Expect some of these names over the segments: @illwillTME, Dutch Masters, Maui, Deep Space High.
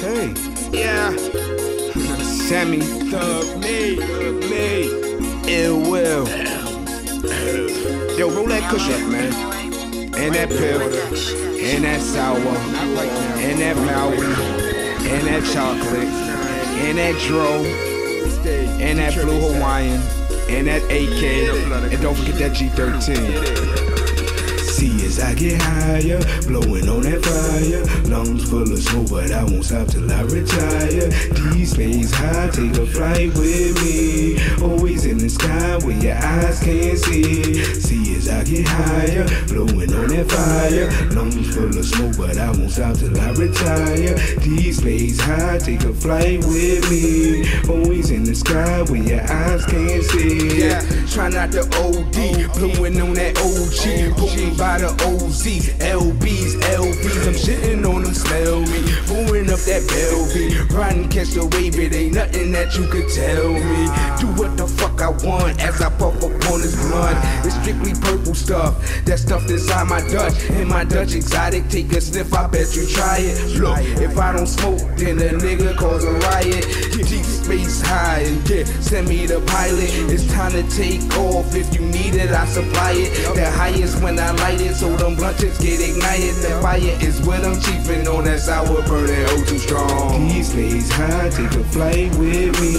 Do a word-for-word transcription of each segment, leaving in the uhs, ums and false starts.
Hey. Yeah. Sammy. Thug me. Thug me. Ill Will. Yo, roll that cushion up, man. And that pill. And that sour. And that Maui. And that chocolate. And that dro. And that blue Hawaiian. And that A K. And don't forget that G thirteen. See, as I get higher, blowing on that fire. Lungs full of smoke, but I won't stop till I retire. Deep space high, take a flight with me. Always in the sky where your eyes can't see. See, as I get higher, blowing on that fire. Lungs full of smoke, but I won't stop till I retire. Deep space high, take a flight with me. Always in the sky where your eyes can't see. Yeah, try not to O D, blowing on that O G. Pulling by the O Z's, L B's, L V's. I'm shitting on them, smell me. Pouring up that Belvy. Riding, catch the wave, it ain't nothing that you could tell me. Do what the fuck I want as I puff upon this blunt. It's strictly purple stuff, that stuff that's on my Dutch. And my Dutch exotic, take a sniff, I bet you try it. Look, if I don't smoke, then a nigga cause a riot. Deep space high, and yeah, send me the pilot. It's time to take off, if you need it, I supply it. The highest when I light it, so them blunt tips get ignited. The fire is what I'm chiefin' on, that sour burning oh too strong. Deep space high, take a flight with me.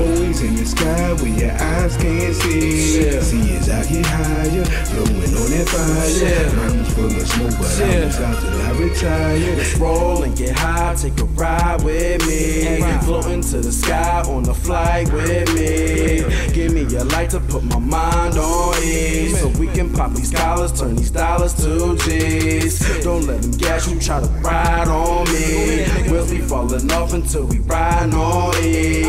Always in the sky where your eyes can't see. See as I get higher, blowing on that fire. Lungs full of smoke, but I won't stop till I retire. Let's roll and get high, take a ride with me. Floating to the sky on the flight with me. Give me a light to put my mind on ease, so we can pop these collars, turn these dollars to G's. Don't let them gas you, try to ride on me. We'll be falling off until we ride on E.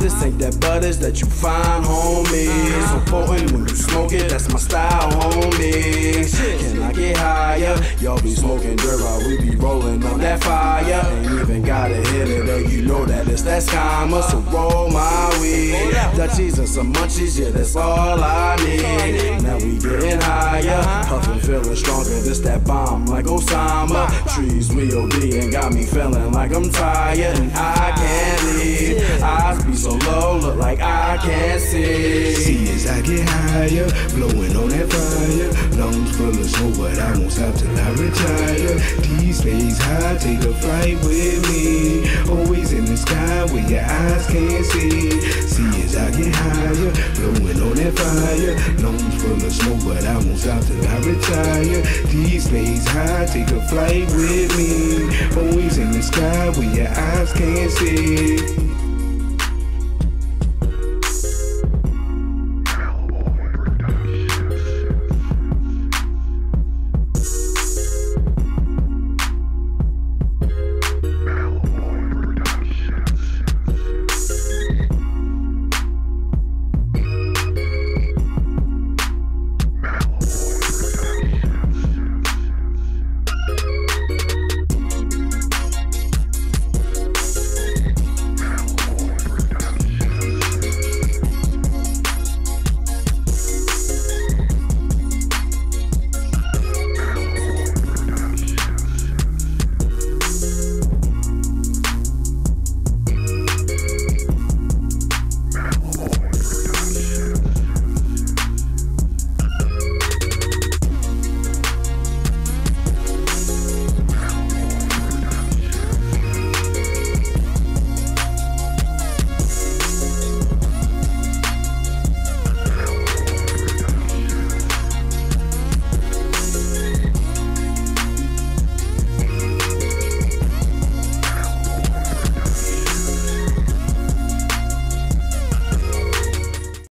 This ain't that butters that you find, homie. So potent when you smoke it, that's my style, homie. Can I get higher? Y'all be smoking dirt while we be rolling on that fire. Ain't even gotta hit it, though you know that it's that skimmer. So roll my weed, Dutchies and some munchies, yeah, that's all I need. Now we getting higher, puffin' feeling stronger, this that bomb like Osama. Trees we O D and got me feeling like I'm tired and I can't leave. Eyes be so low, look like I can't see. See as I get higher, blowing on that fire. Lungs full of smoke, but I won't stop till I retire. Deep space high, take a flight with me. Always in the sky where your eyes can't see. See as I get higher, blowing on that fire. Lungs full of smoke, but I won't stop till I retire. Deep space high, take a flight with me. Always in the sky where your eyes can't see.